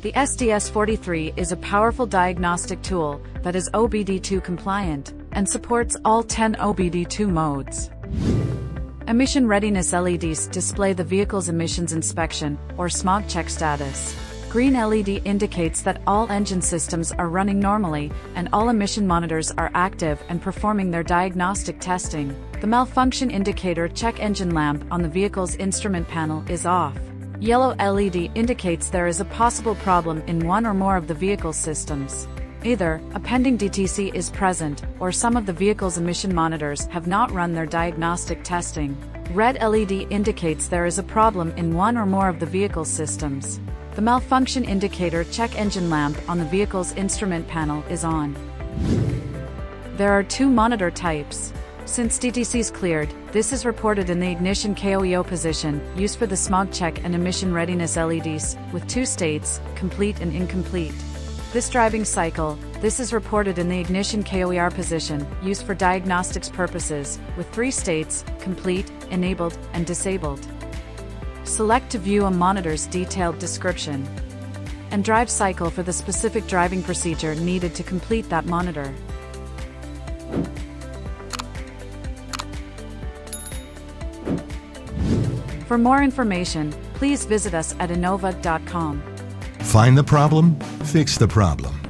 The SDS-43 is a powerful diagnostic tool that is OBD2 compliant and supports all 10 OBD2 modes. Emission readiness LEDs display the vehicle's emissions inspection or smog check status. Green LED indicates that all engine systems are running normally and all emission monitors are active and performing their diagnostic testing. The malfunction indicator check engine lamp on the vehicle's instrument panel is off. Yellow LED indicates there is a possible problem in one or more of the vehicle's systems. Either a pending DTC is present or some of the vehicle's emission monitors have not run their diagnostic testing. Red LED indicates there is a problem in one or more of the vehicle's systems. The malfunction indicator check engine lamp on the vehicle's instrument panel is on. There are two monitor types. Since DTC is cleared, this is reported in the ignition KOEO position, used for the smog check and emission readiness LEDs, with two states, complete and incomplete. This driving cycle, this is reported in the ignition KOER position, used for diagnostics purposes, with three states, complete, enabled, and disabled. Select to view a monitor's detailed description and drive cycle for the specific driving procedure needed to complete that monitor. For more information, please visit us at innova.com. Find the problem, fix the problem.